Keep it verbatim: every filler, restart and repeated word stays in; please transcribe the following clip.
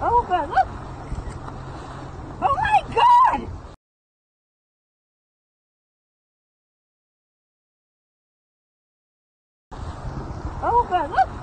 over, look. Oh my God! Over, look.